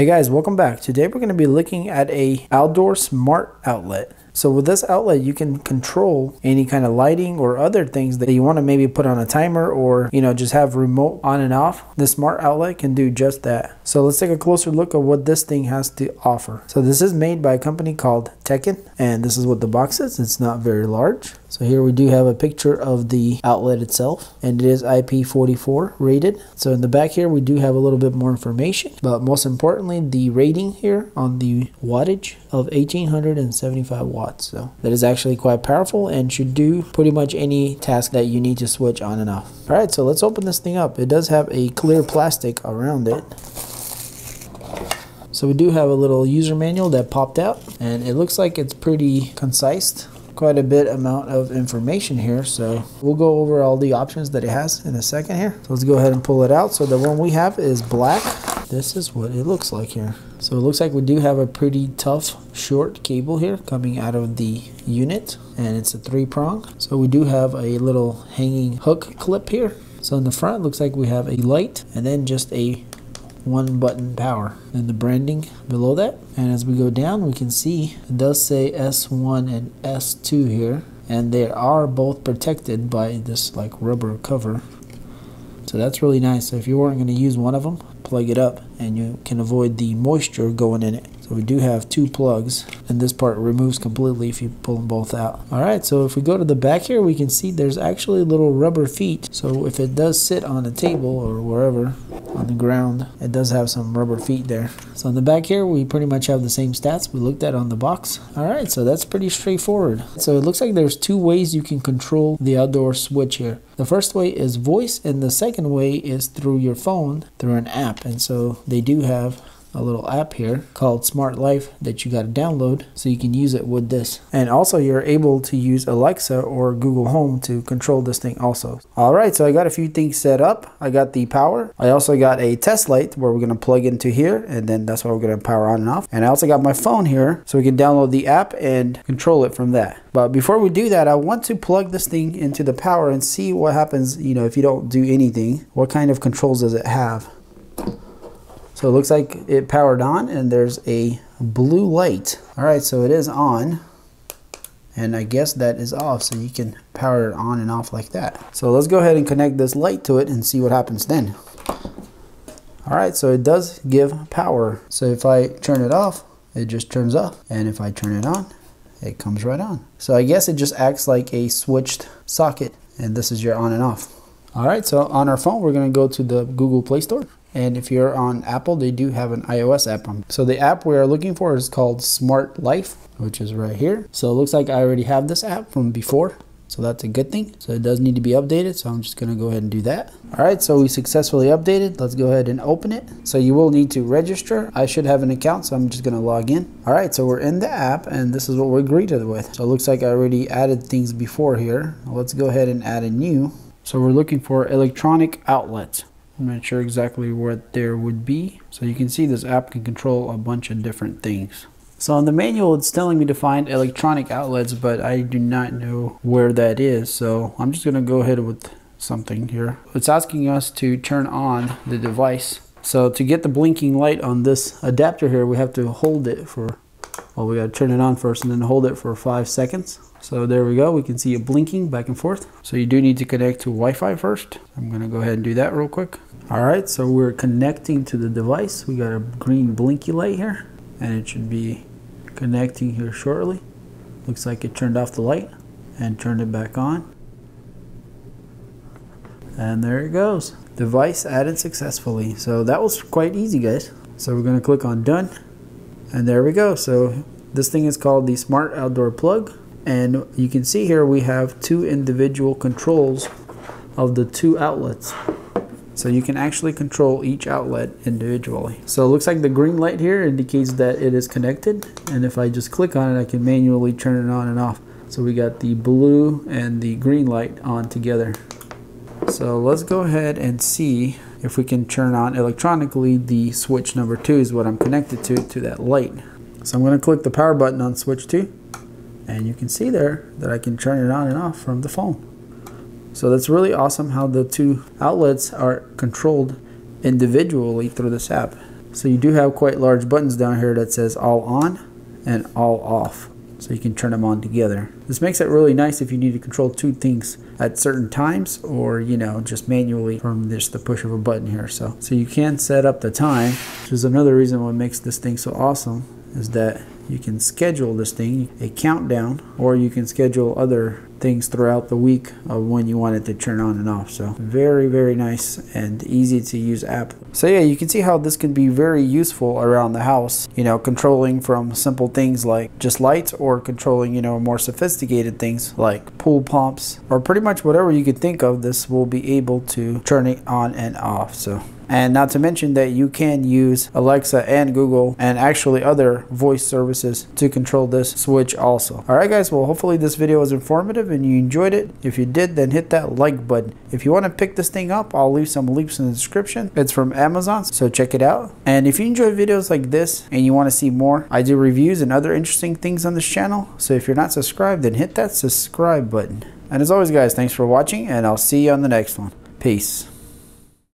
Hey guys, welcome back. Today we're going to be looking at an outdoor smart outlet. So with this outlet, you can control any kind of lighting or other things that you want to maybe put on a timer or, just have remote on and off. The smart outlet can do just that. So let's take a closer look at what this thing has to offer. So this is made by a company called Teckin, and this is what the box is. It's not very large. So here we do have a picture of the outlet itself, and it is IP44 rated. So in the back here, we do have a little bit more information, but most importantly, the rating here on the wattage of 1875 watts. So that is actually quite powerful and should do pretty much any task that you need to switch on and off. All right, so let's open this thing up. It does have a clear plastic around it. So we do have a little user manual that popped out, and it looks like it's pretty concise. Quite a bit amount of information here, so we'll go over all the options that it has in a second here. So let's go ahead and pull it out. So the one we have is black. This is what it looks like here. So it looks like we do have a pretty tough short cable here coming out of the unit, and it's a 3-prong. So we do have a little hanging hook clip here. So in the front, looks like we have a light and then just a one-button power, and the branding below that. And as we go down, we can see it does say S1 and S2 here, and they are both protected by this like rubber cover. So that's really nice. So if you weren't going to use one of them, plug it up and you can avoid the moisture going in it. So we do have two plugs, and this part removes completely if you pull them both out. All right, so if we go to the back here, we can see there's actually little rubber feet. So if it does sit on a table or wherever on the ground, it does have some rubber feet there. So on the back here, we pretty much have the same stats we looked at on the box. All right, so that's pretty straightforward. So it looks like there's two ways you can control the outdoor switch here. The first way is voice, and the second way is through your phone, through an app. And so they do have a little app here called Smart Life that you got to download so you can use it with this. And also you're able to use Alexa or Google Home to control this thing also. All right, so I got a few things set up. I got the power. I also got a test light where we're going to plug into here, and then that's why we're going to power on and off. And I also got my phone here so we can download the app and control it from that. But before we do that, I want to plug this thing into the power and see what happens, if you don't do anything. What kind of controls does it have? So it looks like it powered on, and there's a blue light. All right, so it is on, and I guess that is off, so you can power it on and off like that. So let's go ahead and connect this light to it and see what happens then. All right, so it does give power. So if I turn it off, it just turns off. And if I turn it on, it comes right on. So I guess it just acts like a switched socket, and this is your on and off. All right, so on our phone, we're gonna go to the Google Play Store. And if you're on Apple, they do have an iOS app. So the app we are looking for is called Smart Life, which is right here. So it looks like I already have this app from before. So that's a good thing. So it does need to be updated. So I'm just going to go ahead and do that. All right, so we successfully updated. Let's go ahead and open it. So you will need to register. I should have an account, so I'm just going to log in. All right, so we're in the app, and this is what we're greeted with. So it looks like I already added things before here. Let's go ahead and add a new. So we're looking for electronic outlets. I'm not sure exactly what there would be. So you can see this app can control a bunch of different things. So on the manual, it's telling me to find electronic outlets, but I do not know where that is. So I'm just gonna go ahead with something here. It's asking us to turn on the device. So to get the blinking light on this adapter here, we have to hold it for, well, we gotta turn it on first and then hold it for 5 seconds. So there we go, we can see it blinking back and forth. So you do need to connect to Wi-Fi first. I'm gonna go ahead and do that real quick. All right, so we're connecting to the device. We got a green blinky light here, and it should be connecting here shortly. Looks like it turned off the light and turned it back on. And there it goes. Device added successfully. So that was quite easy, guys. So we're gonna click on done, and there we go. So this thing is called the Smart Outdoor Plug. And you can see here we have two individual controls of the two outlets. So you can actually control each outlet individually. So it looks like the green light here indicates that it is connected. And if I just click on it, I can manually turn it on and off. So we got the blue and the green light on together. So let's go ahead and see if we can turn on electronically the switch number 2 is what I'm connected to that light. So I'm going to click the power button on switch 2. And you can see there that I can turn it on and off from the phone. So that's really awesome how the two outlets are controlled individually through this app. So you do have quite large buttons down here that says all on and all off. So you can turn them on together. This makes it really nice if you need to control two things at certain times, or you know, just manually from just the push of a button here. So you can set up the time, which is another reason what makes this thing so awesome, is that you can schedule this thing a countdown, or you can schedule other things throughout the week of when you want it to turn on and off. So very, very nice and easy to use app. So yeah, you can see how this can be very useful around the house, you know, controlling from simple things like just lights, or controlling, you know, more sophisticated things like pool pumps, or pretty much whatever you could think of, this will be able to turn it on and off. So, and not to mention that you can use Alexa and Google and actually other voice services to control this switch also. All right guys, well hopefully this video was informative and you enjoyed it. If you did, then hit that like button. If you want to pick this thing up, I'll leave some links in the description. It's from Amazon, so check it out. And if you enjoy videos like this and you want to see more, I do reviews and other interesting things on this channel. So if you're not subscribed, then hit that subscribe button. And as always guys, thanks for watching and I'll see you on the next one. Peace.